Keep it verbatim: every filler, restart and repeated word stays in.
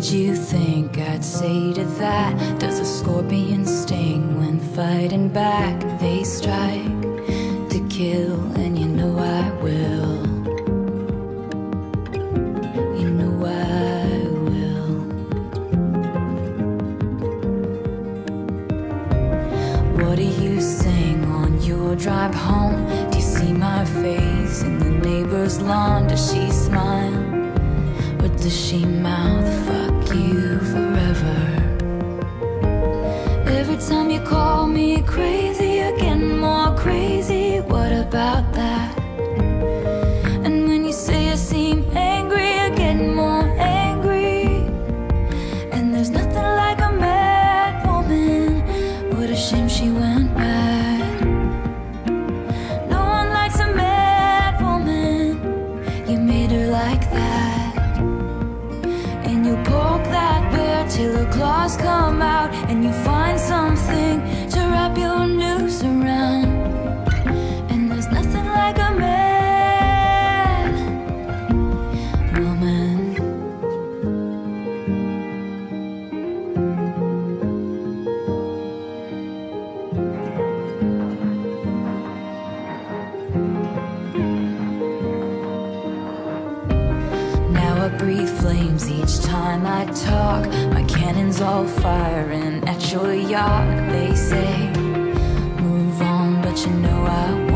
did you think I'd say to that? Does a scorpion sting when fighting back? They strike to kill, and you know I will. You know I will. What do you sing on your drive home? Do you see my face in the neighbor's lawn? Does she smile? Does she mouth fuck you forever? Every time you call me crazy, I get more crazy. What about that? And when you say I seem angry, I get more angry. And there's nothing like a mad woman. What a shame she went mad. No one likes a mad woman. You made her like that. And you poke that bear till her claws come out, and you find something to wrap your noose around. And there's nothing like a mad woman. Now I breathe flames each time I talk, my cannon's all firing at your yard. They say, move on, but you know I won't.